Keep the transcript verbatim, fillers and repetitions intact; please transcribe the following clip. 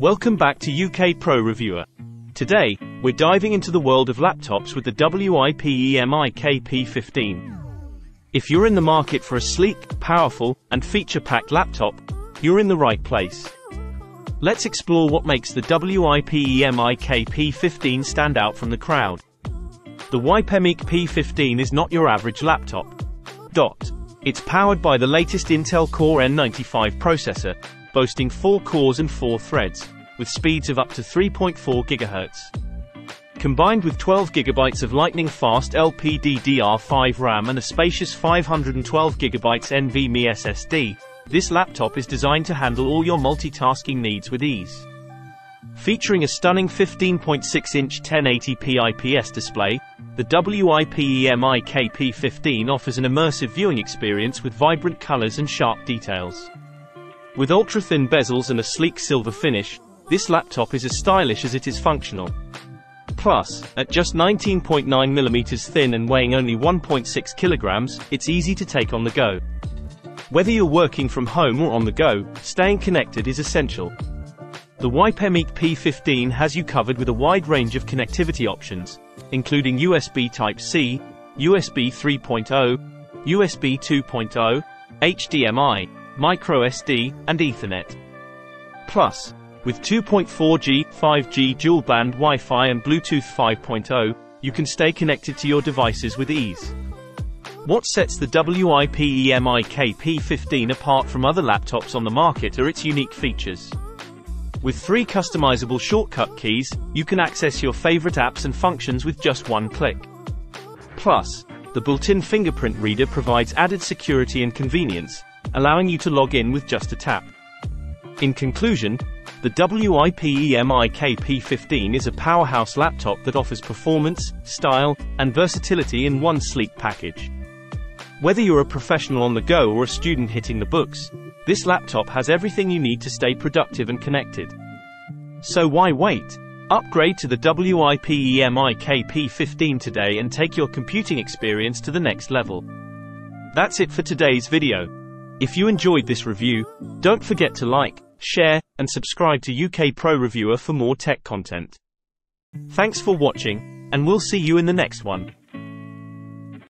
Welcome back to U K Pro Reviewer. Today, we're diving into the world of laptops with the WIPEMIK P fifteen. If you're in the market for a sleek, powerful, and feature-packed laptop, you're in the right place. Let's explore what makes the WIPEMIK P fifteen stand out from the crowd. The WIPEMIK P fifteen is not your average laptop. Dot. It's powered by the latest Intel Core N ninety-five processor, boasting four cores and four threads, with speeds of up to three point four gigahertz. Combined with twelve gigabytes of lightning-fast L P D D R five RAM and a spacious five hundred twelve gigabyte NVMe S S D, this laptop is designed to handle all your multitasking needs with ease. Featuring a stunning fifteen point six inch ten eighty p I P S display, the WIPEMIK P fifteen offers an immersive viewing experience with vibrant colors and sharp details. With ultra-thin bezels and a sleek silver finish, this laptop is as stylish as it is functional. Plus, at just nineteen point nine millimeters thin and weighing only one point six kilograms, it's easy to take on the go. Whether you're working from home or on the go, staying connected is essential. The WIPEMIK P fifteen has you covered with a wide range of connectivity options, including U S B Type-C, U S B three point oh, U S B two point oh, H D M I, microSD, and Ethernet. Plus, with two point four G, five G dual-band Wi-Fi and Bluetooth five point oh, you can stay connected to your devices with ease. What sets the WIPEMIK P fifteen apart from other laptops on the market are its unique features. With three customizable shortcut keys, you can access your favorite apps and functions with just one click. Plus, the built-in fingerprint reader provides added security and convenience, allowing you to log in with just a tap. In conclusion, the WIPEMIK P fifteen is a powerhouse laptop that offers performance, style, and versatility in one sleek package. Whether you're a professional on the go or a student hitting the books, this laptop has everything you need to stay productive and connected. So why wait? Upgrade to the WIPEMIK P fifteen today and take your computing experience to the next level. That's it for today's video. If you enjoyed this review, don't forget to like, share, and subscribe to U K Pro Reviewer for more tech content. Thanks for watching, and we'll see you in the next one.